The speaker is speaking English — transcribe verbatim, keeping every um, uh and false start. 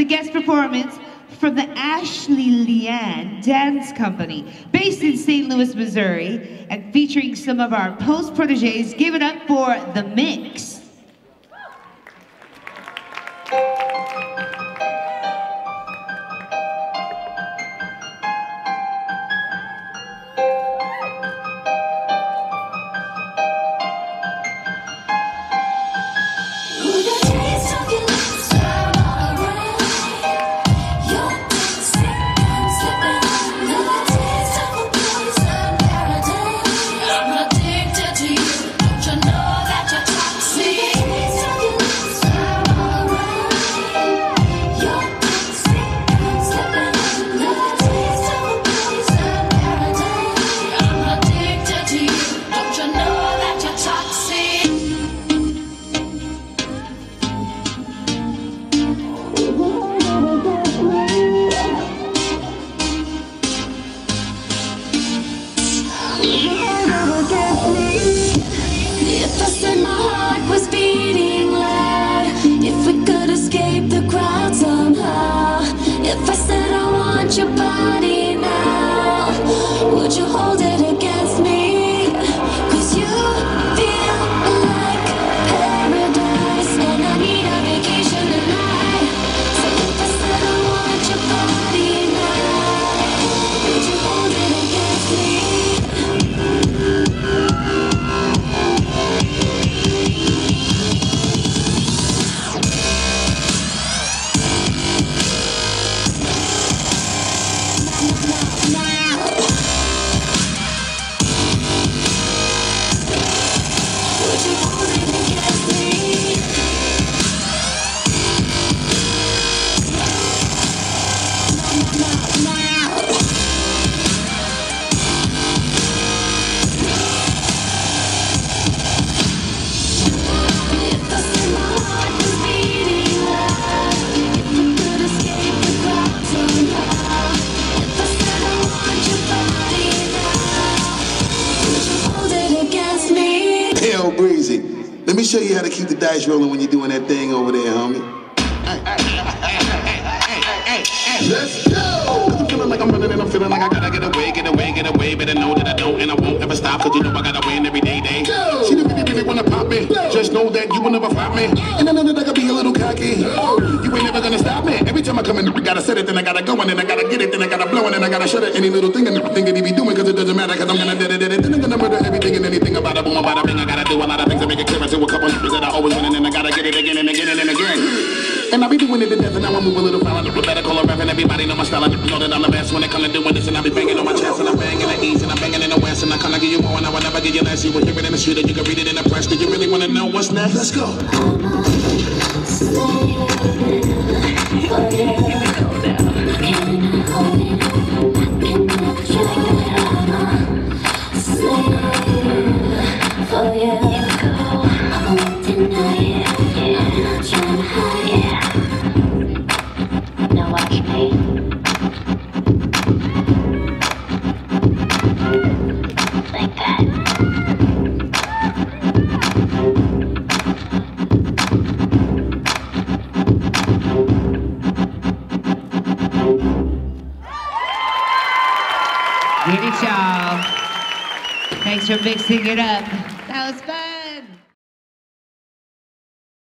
the guest performance from the Ashley Leanne Dance Company, based in Saint Louis, Missouri, and featuring some of our post-protégés. Give it up for The Mix. Breezy, let me show you how to keep the dice rolling when you're doing that thing over there, homie. Hey, hey, hey, hey, hey, hey, hey, hey. Let's go! I'm feeling like I'm running and I'm feeling like I gotta get away, get away, get away. Better know that I don't and I won't ever stop, cause you know I gotta win every day, day. Go. She didn't really, really wanna pop me. Go. Just know that you will never fight me. Go. And I know that I could be a little cocky. Go. You ain't never gonna stop me. Every time I come in, I gotta set it, then I gotta go, and then I gotta get it, then I gotta blow, and then I gotta shut it. Any little thing and everything that he be doing, cause it doesn't matter, cause I'm gonna did it, did it, then I'm gonna murder everything and anything about it. Boom, about it, I gotta do a lot of things to make it clear to a couple of people that I always win, and then I gotta get it again and again and again. And I be doing it to death, and now I move a little foul. I do better call a rap, and everybody know my style. I know that I'm the best when it comes to doing this, and I be banging on my chest, and I'm banging in the east, and I'm banging in the west, and I kinda give you more, and I will never give you less. You will hear it in the street, and you can read it in the press. Do you really wanna know what's next? Let's go. Oh, yeah. Thanks for mixing it up.